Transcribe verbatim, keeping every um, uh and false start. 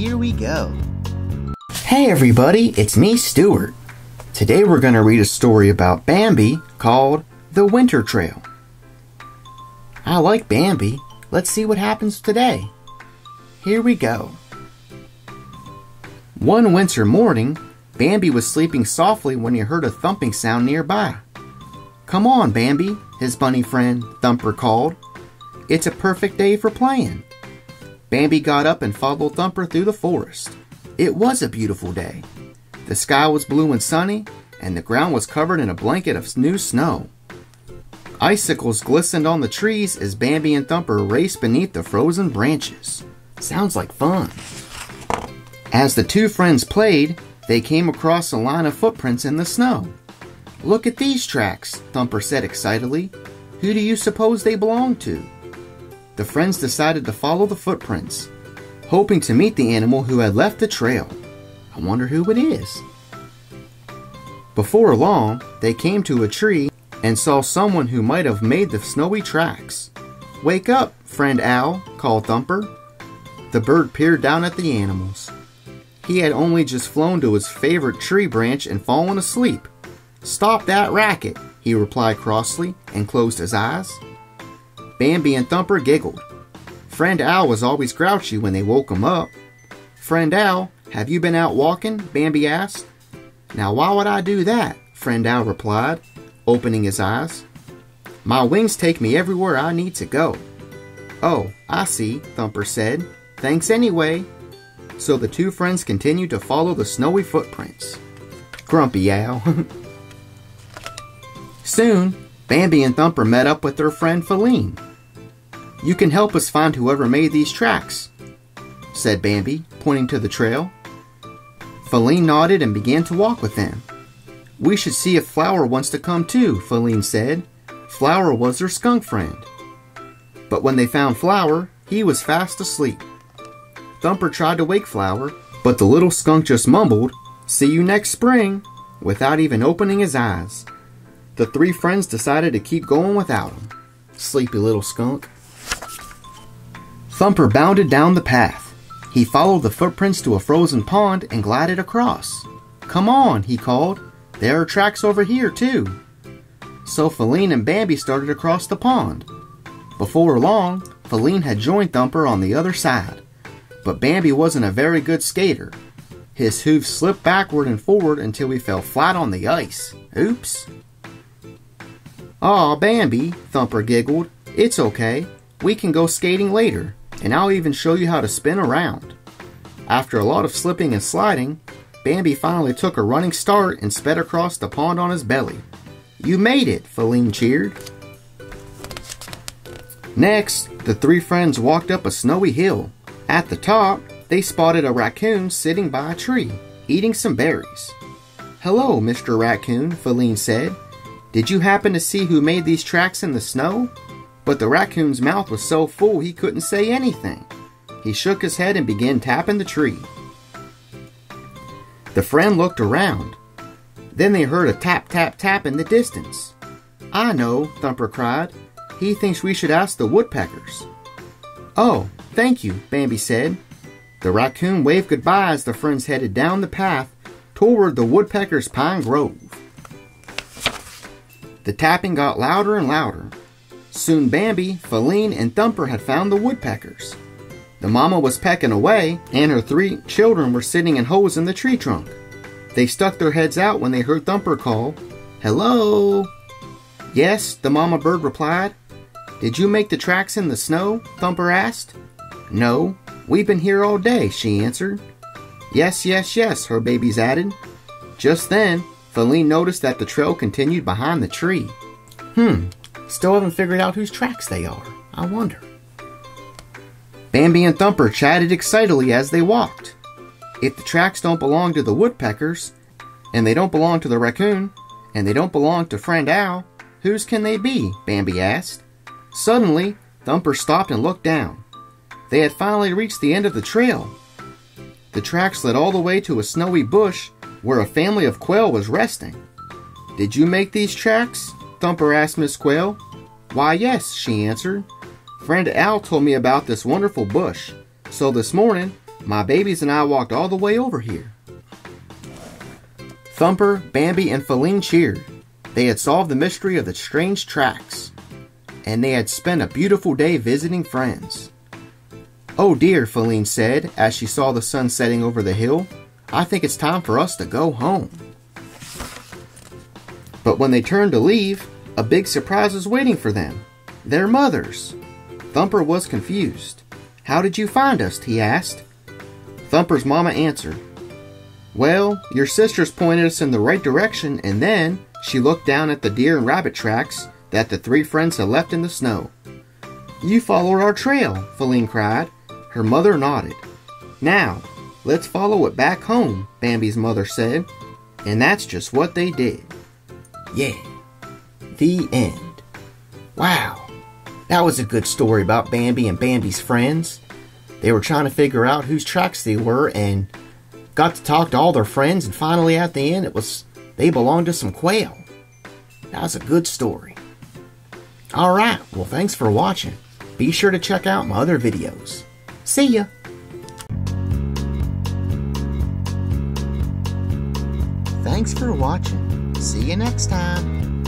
here we go. Hey everybody, it's me, Stuart. Today we're going to read a story about Bambi called The Winter Trail. I like Bambi. Let's see what happens today. Here we go. One winter morning, Bambi was sleeping softly when he heard a thumping sound nearby. "Come on, Bambi," his bunny friend Thumper called. "It's a perfect day for playing." Bambi got up and followed Thumper through the forest. It was a beautiful day. The sky was blue and sunny, and the ground was covered in a blanket of new snow. Icicles glistened on the trees as Bambi and Thumper raced beneath the frozen branches. Sounds like fun. As the two friends played, they came across a line of footprints in the snow. "Look at these tracks," Thumper said excitedly. "Who do you suppose they belong to?" The friends decided to follow the footprints, hoping to meet the animal who had left the trail. I wonder who it is. Before long, they came to a tree and saw someone who might have made the snowy tracks. "Wake up, Friend Owl," called Thumper. The bird peered down at the animals. He had only just flown to his favorite tree branch and fallen asleep. "Stop that racket," he replied crossly and closed his eyes. Bambi and Thumper giggled. Friend Owl was always grouchy when they woke him up. "Friend Owl, have you been out walking?" Bambi asked. "Now why would I do that?" Friend Owl replied, opening his eyes. "My wings take me everywhere I need to go." "Oh, I see," Thumper said. "Thanks anyway." So the two friends continued to follow the snowy footprints. Grumpy Owl. Soon, Bambi and Thumper met up with their friend Feline. "You can help us find whoever made these tracks," said Bambi, pointing to the trail. Feline nodded and began to walk with them. "We should see if Flower wants to come too," Feline said. Flower was their skunk friend. But when they found Flower, he was fast asleep. Thumper tried to wake Flower, but the little skunk just mumbled, "See you next spring," without even opening his eyes. The three friends decided to keep going without him. Sleepy little skunk. Thumper bounded down the path. He followed the footprints to a frozen pond and glided across. "Come on," he called. "There are tracks over here, too." So Feline and Bambi started across the pond. Before long, Feline had joined Thumper on the other side. But Bambi wasn't a very good skater. His hooves slipped backward and forward until he fell flat on the ice. Oops. "Aw, Bambi," Thumper giggled. "It's okay. We can go skating later, and I'll even show you how to spin around." After a lot of slipping and sliding, Bambi finally took a running start and sped across the pond on his belly. "You made it," Feline cheered. Next, the three friends walked up a snowy hill. At the top, they spotted a raccoon sitting by a tree, eating some berries. "Hello, Mister Raccoon," Feline said. "Did you happen to see who made these tracks in the snow?" But the raccoon's mouth was so full he couldn't say anything. He shook his head and began tapping the tree. The friend looked around. Then they heard a tap, tap, tap in the distance. "I know," Thumper cried. "He thinks we should ask the woodpeckers." "Oh, thank you," Bambi said. The raccoon waved goodbye as the friends headed down the path toward the woodpeckers' pine grove. The tapping got louder and louder. Soon Bambi, Feline, and Thumper had found the woodpeckers. The mama was pecking away, and her three children were sitting in holes in the tree trunk. They stuck their heads out when they heard Thumper call, "Hello!" "Yes," the mama bird replied. "Did you make the tracks in the snow?" Thumper asked. "No, we've been here all day," she answered. "Yes, yes, yes," her babies added. Just then, Feline noticed that the trail continued behind the tree. Hmm, still haven't figured out whose tracks they are. I wonder. Bambi and Thumper chatted excitedly as they walked. If the tracks don't belong to the woodpeckers, and they don't belong to the raccoon, and they don't belong to Friend Owl, whose can they be? Bambi asked. Suddenly, Thumper stopped and looked down. They had finally reached the end of the trail. The tracks led all the way to a snowy bush where a family of quail was resting. "Did you make these tracks?" Thumper asked Miss Quail. "Why, yes," she answered. "Friend Owl told me about this wonderful bush. So this morning, My babies and I walked all the way over here. Thumper, Bambi, and Feline cheered. They had solved the mystery of the strange tracks, and they had spent a beautiful day visiting friends. Oh dear, Feline said as she saw the sun setting over the hill. I think it's time for us to go home. But when they turned to leave, a big surprise was waiting for them. Their mothers. Thumper was confused. How did you find us? He asked. Thumper's mama answered, Well, your sisters pointed us in the right direction, and then she looked down at the deer and rabbit tracks that the three friends had left in the snow. You followed our trail, Feline cried. Her mother nodded. Now, let's follow it back home, Bambi's mother said. And that's just what they did. Yeah. The end. Wow. That was a good story about Bambi and Bambi's friends. They were trying to figure out whose tracks they were and got to talk to all their friends, and finally at the end it was they belonged to some quail. That was a good story. Alright, well thanks for watching. Be sure to check out my other videos. See ya! Thanks for watching. See you next time.